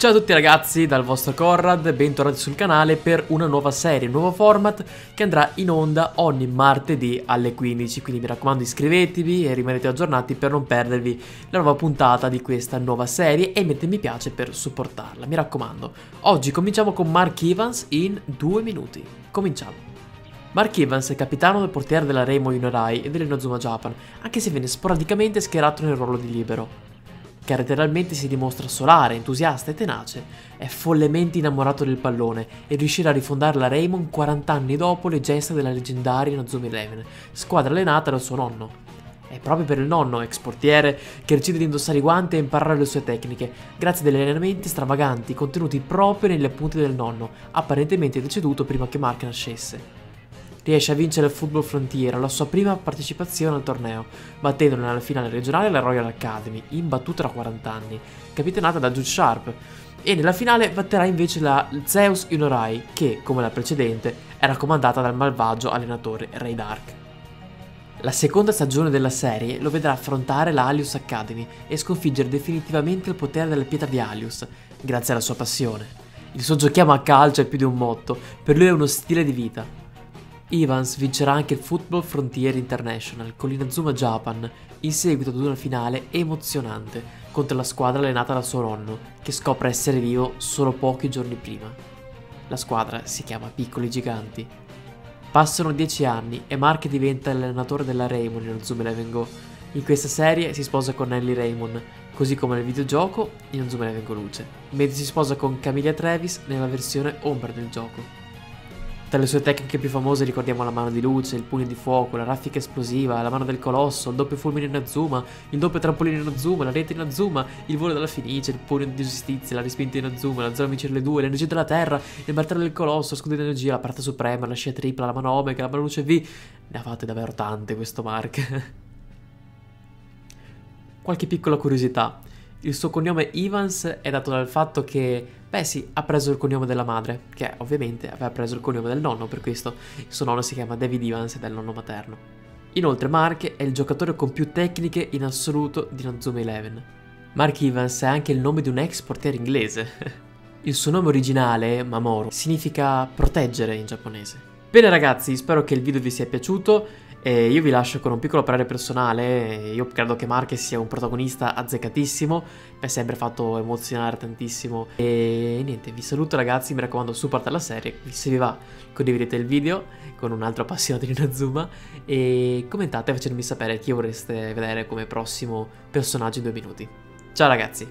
Ciao a tutti ragazzi, dal vostro Conrad, bentornati sul canale per una nuova serie, un nuovo format che andrà in onda ogni martedì alle 15, quindi mi raccomando iscrivetevi e rimanete aggiornati per non perdervi la nuova puntata di questa nuova serie e mettete mi piace per supportarla, mi raccomando. Oggi cominciamo con Mark Evans in 2 minuti, cominciamo. Mark Evans è capitano del portiere della Raimon Unorai e dell'Inazuma Japan, anche se viene sporadicamente schierato nel ruolo di libero. Caratterialmente si dimostra solare, entusiasta e tenace, è follemente innamorato del pallone e riuscirà a rifondare la Raimon 40 anni dopo le gesta della leggendaria Inazuma Eleven, squadra allenata dal suo nonno. È proprio per il nonno, ex portiere, che decide di indossare i guanti e imparare le sue tecniche, grazie ad allenamenti stravaganti contenuti proprio negli appunti del nonno, apparentemente deceduto prima che Mark nascesse. Riesce a vincere il Football Frontier, la sua prima partecipazione al torneo, battendo nella finale regionale la Royal Academy, imbattuta da 40 anni, capitanata da Jude Sharp, e nella finale batterà invece la Zeus Unorai, che, come la precedente, era comandata dal malvagio allenatore Ray Dark. La seconda stagione della serie lo vedrà affrontare la Alius Academy e sconfiggere definitivamente il potere della pietra di Alius, grazie alla sua passione. Il suo giochiamo a calcio è più di un motto, per lui è uno stile di vita. Evans vincerà anche il Football Frontier International con l'Inazuma Japan in seguito ad una finale emozionante contro la squadra allenata da suo nonno, che scopre essere vivo solo pochi giorni prima. La squadra si chiama Piccoli Giganti. Passano 10 anni e Mark diventa allenatore della Raimon Inazuma Eleven Go. In questa serie si sposa con Nelly Raimon, così come nel videogioco Inazuma Eleven Go Luce, mentre si sposa con Camilla Travis nella versione ombra del gioco. Tra le sue tecniche più famose ricordiamo la mano di luce, il pugno di fuoco, la raffica esplosiva, la mano del colosso, il doppio fulmine Inazuma, il doppio trampolino Inazuma, la rete Inazuma, il volo della fenice, il pugno di giustizia, la rispinta Inazuma, la zona vincere le due, l'energia della terra, il martello del colosso, scudo di energia, la parata suprema, la scia tripla, la mano omega, la mano luce V. Ne ha fatte davvero tante questo Mark. Qualche piccola curiosità. Il suo cognome Evans è dato dal fatto che, beh sì, ha preso il cognome della madre, che ovviamente aveva preso il cognome del nonno, per questo il suo nonno si chiama David Evans ed è il nonno materno. Inoltre Mark è il giocatore con più tecniche in assoluto di Inazuma Eleven. Mark Evans è anche il nome di un ex portiere inglese. Il suo nome originale, Mamoru, significa proteggere in giapponese. Bene ragazzi, spero che il video vi sia piaciuto. E io vi lascio con un piccolo parere personale. Io credo che Mark sia un protagonista azzeccatissimo, mi ha sempre fatto emozionare tantissimo. E niente, vi saluto ragazzi, mi raccomando supportate la serie, se vi va condividete il video con un altro appassionato di Inazuma e commentate facendomi sapere chi vorreste vedere come prossimo personaggio in 2 minuti. Ciao ragazzi!